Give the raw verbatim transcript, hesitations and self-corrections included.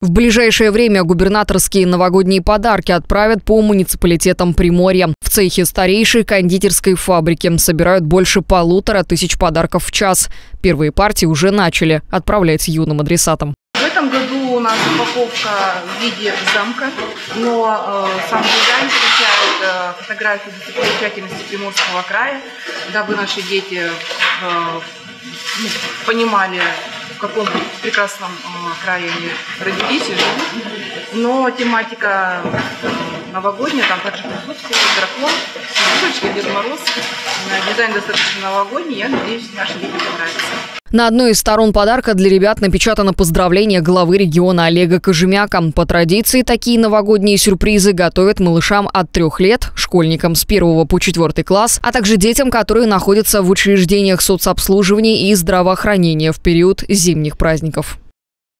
В ближайшее время губернаторские новогодние подарки отправят по муниципалитетам Приморья. В цехе старейшей кондитерской фабрики собирают больше полутора тысяч подарков в час. Первые партии уже начали отправлять юным адресатам. В этом году у нас упаковка в виде замка, но э, сам дизайн включает э, фотографии достопримечательности Приморского края, дабы наши дети э, понимали, в каком прекрасном э, крае они родились и живут. Но тематика новогодняя, там также присутствует дракон, снежиночки, Дед Мороз. Дизайн достаточно новогодний, я надеюсь, нашим людям понравится. На одной из сторон подарка для ребят напечатано поздравление главы региона Олега Кожемяка. По традиции такие новогодние сюрпризы готовят малышам от трех лет, школьникам с первого по четвертый класс, а также детям, которые находятся в учреждениях соцобслуживания и здравоохранения в период зимних праздников.